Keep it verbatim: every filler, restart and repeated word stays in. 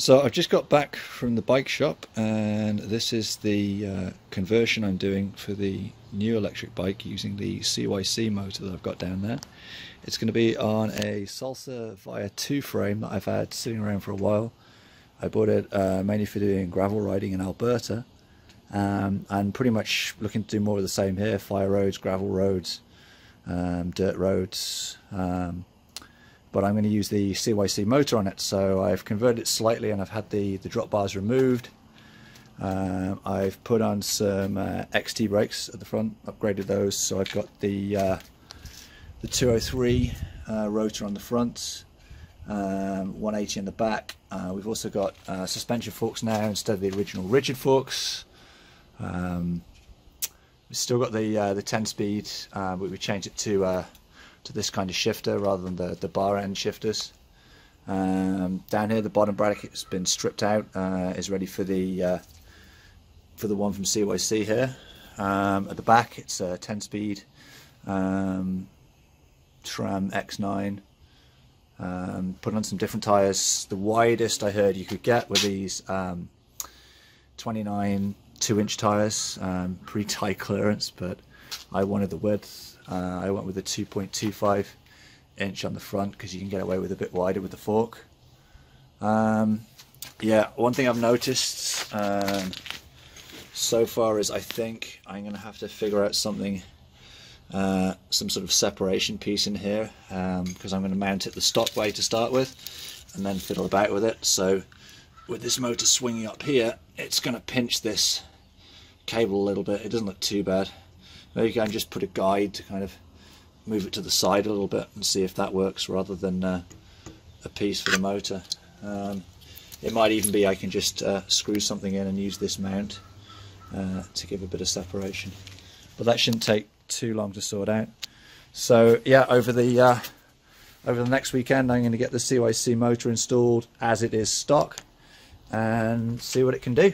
So I've just got back from the bike shop, and this is the uh, conversion I'm doing for the new electric bike using the C Y C motor that I've got down there. It's going to be on a Salsa Vaya two frame that I've had sitting around for a while. I bought it uh, mainly for doing gravel riding in Alberta, um, and pretty much looking to do more of the same here: fire roads, gravel roads, um, dirt roads. Um, But I'm going to use the C Y C motor on it, so I've converted it slightly, and I've had the, the drop bars removed. Uh, I've put on some uh, X T brakes at the front, upgraded those, so I've got the uh, the two oh three uh, rotor on the front, um, one eighty in the back. Uh, we've also got uh, suspension forks now instead of the original rigid forks. Um, we've still got the uh, the ten speed, uh, but we changed it to uh, to this kind of shifter rather than the, the bar end shifters. Um, down here the bottom bracket has been stripped out, uh, is ready for the uh, for the one from C Y C here. Um, at the back it's a ten speed um, SRAM X nine. Um, put on some different tyres. The widest I heard you could get were these um, twenty-nine two inch tyres, um, pretty tight clearance, but I wanted the width. Uh, I went with a two point two five inch on the front because you can get away with a bit wider with the fork. Um, yeah, one thing I've noticed um, so far is I think I'm going to have to figure out something, uh, some sort of separation piece in here, because um, I'm going to mount it the stock way to start with and then fiddle about with it. So with this motor swinging up here, it's going to pinch this cable a little bit. It doesn't look too bad. Maybe I can just put a guide to kind of move it to the side a little bit and see if that works, rather than uh, a piece for the motor. Um, it might even be I can just uh, screw something in and use this mount uh, to give a bit of separation. But that shouldn't take too long to sort out. So yeah, over the uh, over the next weekend I'm going to get the C Y C motor installed as it is stock and see what it can do.